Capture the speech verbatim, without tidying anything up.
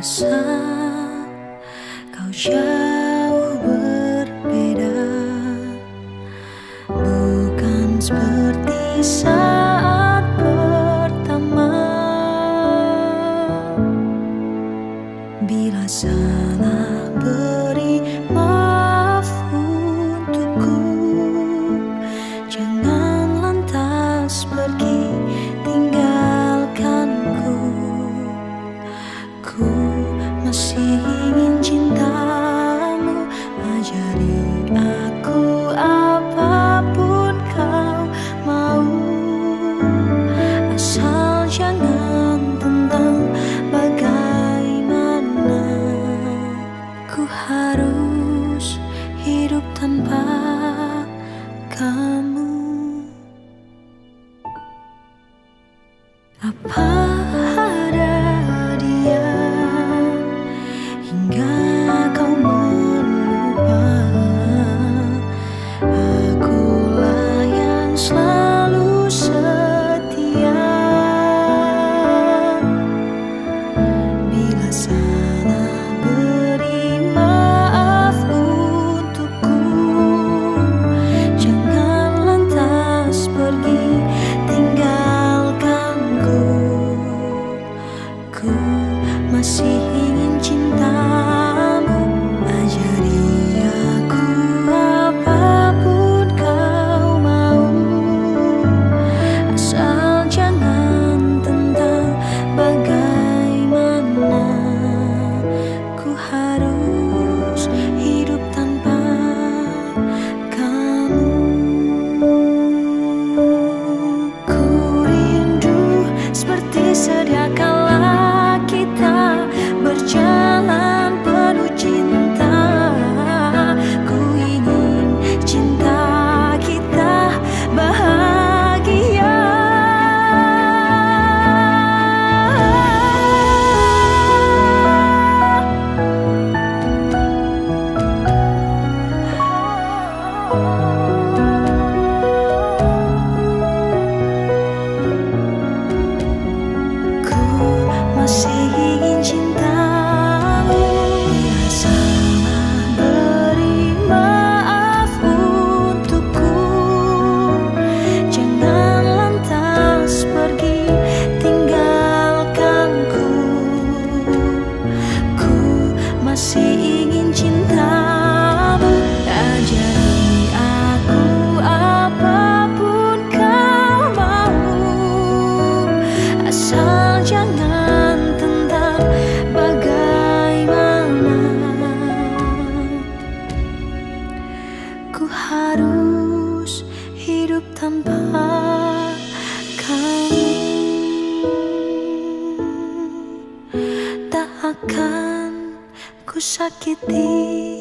merasa kau jauh berbeda, bukan seperti saat pertama. Bila salah beri maaf untukku, jangan lantas pergi tinggalkanku. Ku masih ingin cintamu, ajari aku apapun kau mau, asal jangan tentang bagaimana ku harus hidup tanpa kamu. Apa ada dia hingga kau melupa akulah yang selalu setia. Bila salah beri maaf untukku, jangan lantas pergi tinggalkanku. Ku masih ingin cintamu, ajari aku apapun kau mau, asal jangan tentang bagaimana ku harus hidup tanpa kamu. Ku rindu seperti sedia kala kita berjalan penuh cinta. Ku ingin cinta kita bahagia. Ku masih harus hidup tanpa kamu, tak akan ku sakiti.